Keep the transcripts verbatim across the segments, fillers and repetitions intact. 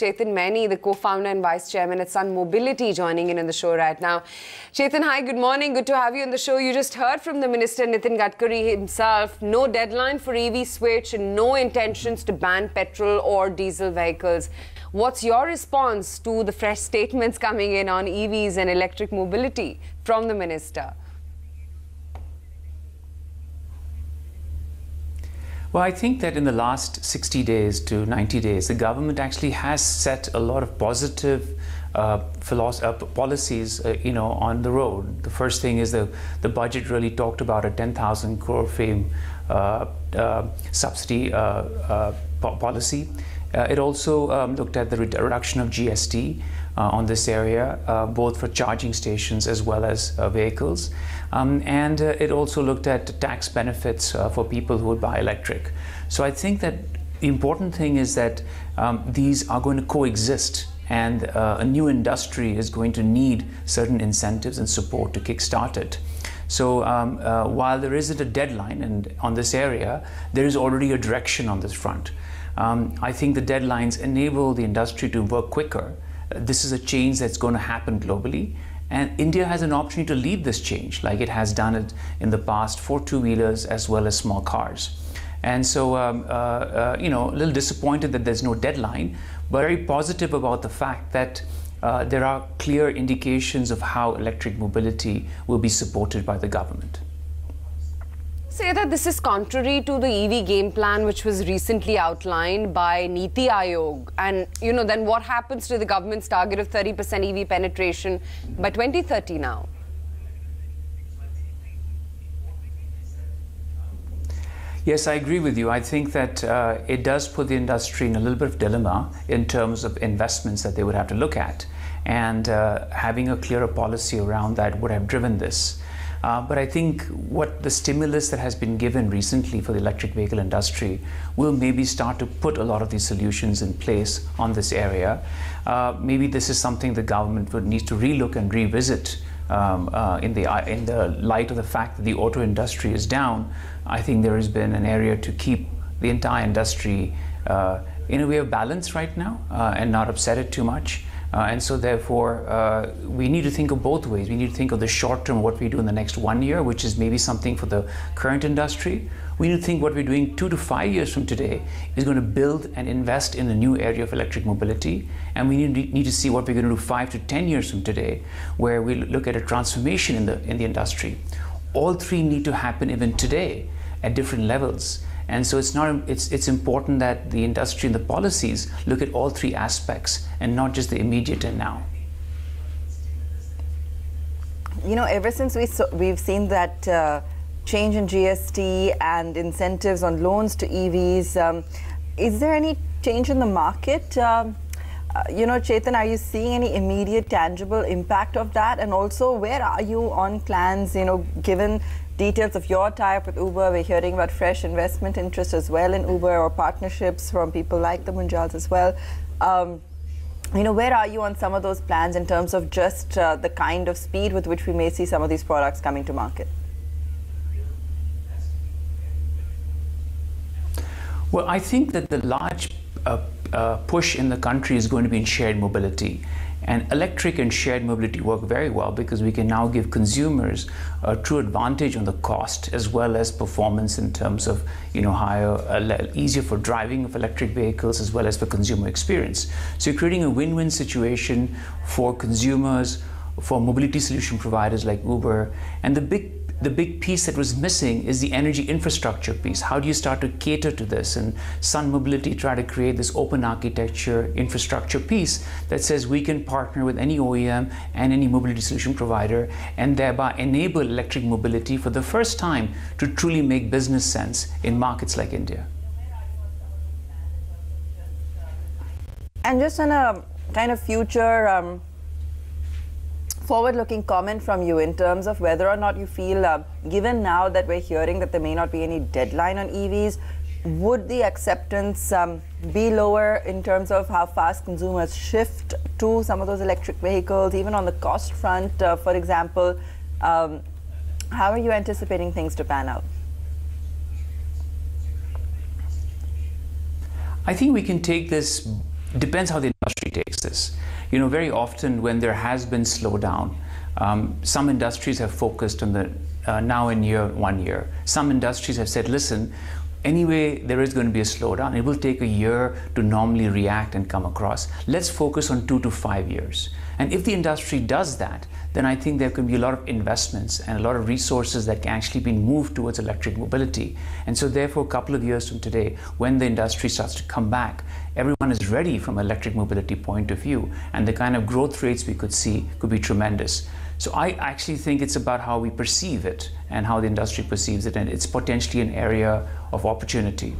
Chetan Maini, the co-founder and vice chairman at Sun Mobility, joining in on the show right now. Chetan, hi, good morning. Good to have you on the show. You just heard from the minister, Nitin Gadkari himself, no deadline for E V switch and no intentions to ban petrol or diesel vehicles. What's your response to the fresh statements coming in on E Vs and electric mobility from the minister? Well, I think that in the last sixty days to ninety days, the government actually has set a lot of positive uh, uh, policies, uh, you know, on the road. The first thing is the the budget really talked about a ten thousand crore FAME uh, uh, subsidy uh, uh, po policy. Uh, it also um, looked at the reduction of G S T uh, on this area, uh, both for charging stations as well as uh, vehicles. Um, and uh, it also looked at tax benefits uh, for people who would buy electric. So I think that the important thing is that um, these are going to coexist, and uh, a new industry is going to need certain incentives and support to kickstart it. So um, uh, while there isn't a deadline and on this area, there is already a direction on this front. Um, I think the deadlines enable the industry to work quicker. Uh, this is a change that's going to happen globally, and India has an opportunity to lead this change like it has done it in the past for two-wheelers as well as small cars. And so, um, uh, uh, you know, a little disappointed that there's no deadline, but very positive about the fact that uh, there are clear indications of how electric mobility will be supported by the government. Say that this is contrary to the E V game plan which was recently outlined by Niti Aayog, and you know, then what happens to the government's target of thirty percent E V penetration by twenty thirty now? Yes, I agree with you. I think that uh, it does put the industry in a little bit of dilemma in terms of investments that they would have to look at, and uh, having a clearer policy around that would have driven this. Uh, but I think what the stimulus that has been given recently for the electric vehicle industry will maybe start to put a lot of these solutions in place on this area. Uh, maybe this is something the government would need to relook and revisit um, uh, in the uh, in the light of the fact that the auto industry is down. I think there has been an area to keep the entire industry uh, in a way of balance right now uh, and not upset it too much. Uh, and so therefore, uh, we need to think of both ways. We need to think of the short term, what we do in the next one year, which is maybe something for the current industry. We need to think what we're doing two to five years from today is going to build and invest in a new area of electric mobility. And we need, need to see what we're going to do five to ten years from today, where we look at a transformation in the, in the industry. All three need to happen even today at different levels. And so it's not it's it's important that the industry and the policies look at all three aspects and not just the immediate and now. You know, ever since we so, we've seen that uh, change in G S T and incentives on loans to E Vs, um, is there any change in the market? Um, uh, you know, Chetan, are you seeing any immediate tangible impact of that? And also, where are you on plans? You know, given details of your tie-up with Uber, we're hearing about fresh investment interest as well in Uber, or partnerships from people like the Munjals as well. Um, you know, where are you on some of those plans in terms of just uh, the kind of speed with which we may see some of these products coming to market? Well, I think that the large uh, uh, push in the country is going to be in shared mobility. And electric and shared mobility work very well because we can now give consumers a true advantage on the cost as well as performance in terms of, you know, higher, easier for driving of electric vehicles as well as for consumer experience. So you're creating a win-win situation for consumers, for mobility solution providers like Uber, and the big The big piece that was missing is the energy infrastructure piece. How do you start to cater to this? And Sun Mobility try to create this open architecture infrastructure piece that says we can partner with any O E M and any mobility solution provider, and thereby enable electric mobility for the first time to truly make business sense in markets like India. And just on a kind of future, um forward-looking comment from you in terms of whether or not you feel, uh, given now that we're hearing that there may not be any deadline on E Vs, would the acceptance um, be lower in terms of how fast consumers shift to some of those electric vehicles, even on the cost front, uh, for example? Um, how are you anticipating things to pan out? I think we can take this depends how the industry takes this. You know, very often when there has been slowdown, um, some industries have focused on the uh, now in year one year. Some industries have said, listen, anyway, there is going to be a slowdown. It will take a year to normally react and come across. Let's focus on two to five years. And if the industry does that, then I think there can be a lot of investments and a lot of resources that can actually be moved towards electric mobility. And so therefore, a couple of years from today, when the industry starts to come back, everyone is ready from an electric mobility point of view. And the kind of growth rates we could see could be tremendous. So I actually think it's about how we perceive it and how the industry perceives it, and it's potentially an area of opportunity.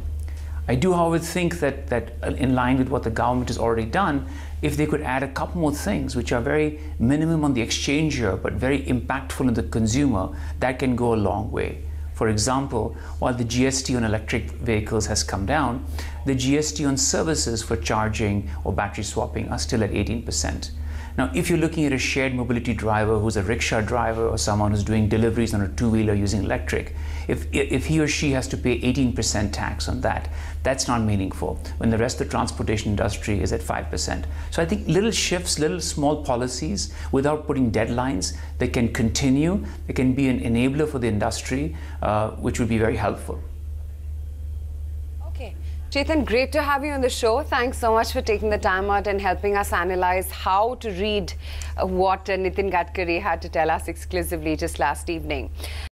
I do, however, think that, that in line with what the government has already done, if they could add a couple more things which are very minimum on the exchanger but very impactful on the consumer, that can go a long way. For example, while the G S T on electric vehicles has come down, the G S T on services for charging or battery swapping are still at eighteen percent. Now, if you're looking at a shared mobility driver who's a rickshaw driver or someone who's doing deliveries on a two-wheeler using electric, if, if he or she has to pay eighteen percent tax on that, that's not meaningful when the rest of the transportation industry is at five percent. So I think little shifts, little small policies without putting deadlines that can continue, that can be an enabler for the industry, uh, which would be very helpful. Chetan, great to have you on the show. Thanks so much for taking the time out and helping us analyze how to read what Nitin Gadkari had to tell us exclusively just last evening.